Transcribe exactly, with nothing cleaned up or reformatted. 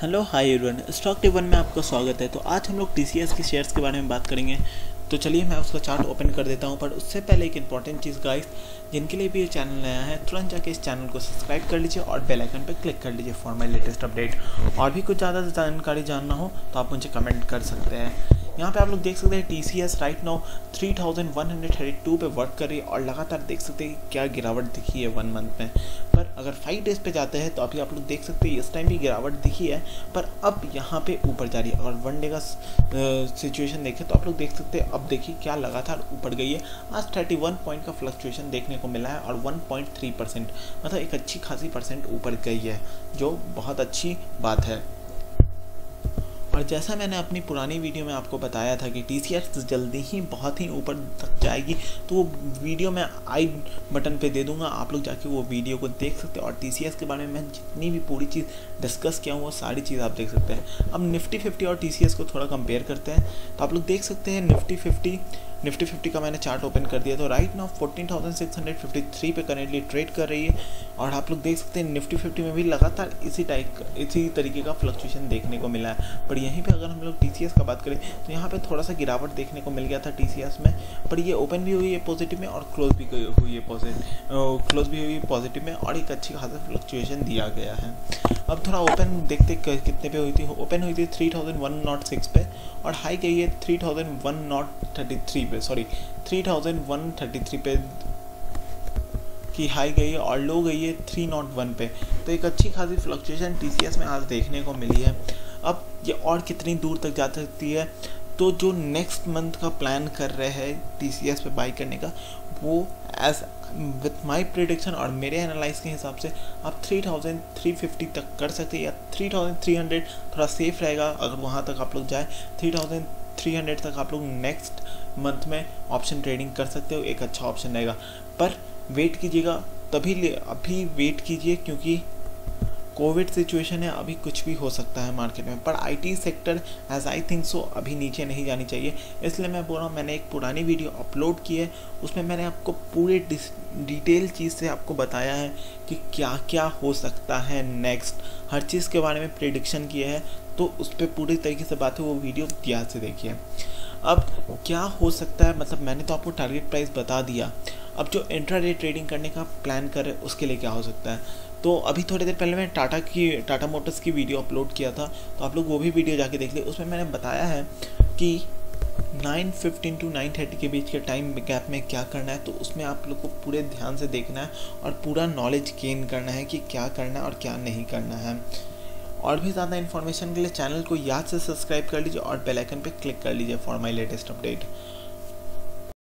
Hello hi everyone, stock tip one में आपका स्वागत है। तो आज हम लोग टीसीएस के शेयर्स के बारे में बात करेंगे। तो चलिए मैं उसका चार्ट ओपन कर देता हूं, पर उससे पहले एक इंपॉर्टेंट चीज़ गाइस, जिनके लिए भी ये चैनल नया है तुरंत जाके इस चैनल को सब्सक्राइब कर लीजिए और बेल आइकन पर क्लिक कर लीजिए फॉर माय लेटेस्ट अपडेट। और भी कुछ ज़्यादा जानकारी जानना हो तो आप मुझे कमेंट कर सकते हैं। यहाँ पे आप लोग देख सकते हैं TCS right now three thousand one hundred thirty two पे वर्क कर रही है और लगातार देख सकते हैं क्या गिरावट दिखी है वन मंथ में। पर अगर फाइव डेज पे जाते हैं तो अभी आप लोग देख सकते हैं इस टाइम भी गिरावट दिखी है, पर अब यहाँ पे ऊपर जा रही है। और वन डे का सिचुएशन देखें तो आप लोग देख सकते हैं अब देखिए क्या लगातार ऊपर गई है। आज थर्टी वन पॉइंट का फ्लक्चुएशन देखने को मिला है और वन पॉइंट थ्री परसेंट, मतलब एक अच्छी खासी परसेंट ऊपर गई है, जो बहुत अच्छी बात है। और जैसा मैंने अपनी पुरानी वीडियो में आपको बताया था कि टीसीएस जल्दी ही बहुत ही ऊपर तक जाएगी, तो वो वीडियो मैं आई बटन पे दे दूंगा, आप लोग जाके वो वीडियो को देख सकते हैं। और टीसीएस के बारे में मैं जितनी भी पूरी चीज़ डिस्कस किया हूँ वो सारी चीज़ आप देख सकते हैं। अब निफ्टी फिफ्टी और टीसीएस को थोड़ा कंपेयर करते हैं तो आप लोग देख सकते हैं निफ्टी फिफ्टी निफ्टी फिफ्टी का मैंने चार्ट ओपन कर दिया। तो right now fourteen thousand six hundred fifty three पे करेंटली ट्रेड कर रही है और आप लोग देख सकते हैं निफ्टी फिफ्टी में भी लगातार इसी टाइप इसी तरीके का फ्लक्चुएशन देखने को मिला है। पर यहीं पे अगर हम लोग टीसीएस का बात करें तो यहाँ पे थोड़ा सा गिरावट देखने को मिल गया था टीसीएस में, पर ये ओपन भी हुई है पॉजिटिव में और क्लोज भी हुई है पॉजिटिव क्लोज भी हुई पॉजिटिव में और एक अच्छी खासा फ्लक्चुएशन दिया गया है। अब थोड़ा ओपन देखते कितने पे हुई थी। ओपन हुई थी three thousand one hundred six पे और हाई गई है three thousand one hundred thirty three पे sorry three thousand one hundred thirty three पे की हाई गई है और लो गई है थ्री ओ वन पे। तो एक अच्छी खासी फ्लक्चुएशन टीसीएस में आज देखने को मिली है। अब ये और कितनी दूर तक जा सकती है, तो जो नेक्स्ट मंथ का प्लान कर रहे हैं टीसीएस पे बाई करने का, वो एज विथ माय प्रेडिक्शन और मेरे एनालाइज के हिसाब से आप थ्री थाउजेंड थ्री फिफ्टी तक कर सकते हैं या थ्री थाउजेंड थ्री हंड्रेड थोड़ा सेफ रहेगा। अगर वहाँ तक आप लोग जाए थ्री थाउजेंड थ्री हंड्रेड तक आप लोग नेक्स्ट मंथ में ऑप्शन ट्रेडिंग कर सकते हो, एक अच्छा ऑप्शन रहेगा। पर वेट कीजिएगा, तभी ले अभी वेट कीजिए क्योंकि कोविड सिचुएशन है, अभी कुछ भी हो सकता है मार्केट में। पर IT sector as I think so अभी नीचे नहीं जानी चाहिए, इसलिए मैं बोल रहा हूँ। मैंने एक पुरानी वीडियो अपलोड की है, उसमें मैंने आपको पूरे डिटेल चीज़ से आपको बताया है कि क्या क्या हो सकता है नेक्स्ट, हर चीज़ के बारे में प्रेडिक्शन किया है, तो उस पर पूरी तरीके से बात है, वो वीडियो ध्यान से देखिए। अब क्या हो सकता है, मतलब मैंने तो आपको टारगेट प्राइस बता दिया। अब जो इंट्राडे ट्रेडिंग करने का प्लान कर रहे हैं उसके लिए क्या हो सकता है, तो अभी थोड़ी देर पहले मैं टाटा की टाटा मोटर्स की वीडियो अपलोड किया था, तो आप लोग वो भी वीडियो जाके देख लें। उसमें मैंने बताया है कि nine fifteen to nine thirty के बीच के टाइम गैप में क्या करना है, तो उसमें आप लोग को पूरे ध्यान से देखना है और पूरा नॉलेज गेन करना है कि क्या करना है और क्या नहीं करना है। और भी ज़्यादा इन्फॉर्मेशन के लिए चैनल को याद से सब्सक्राइब कर लीजिए और बेल आइकन पर क्लिक कर लीजिए फॉर माई लेटेस्ट अपडेट।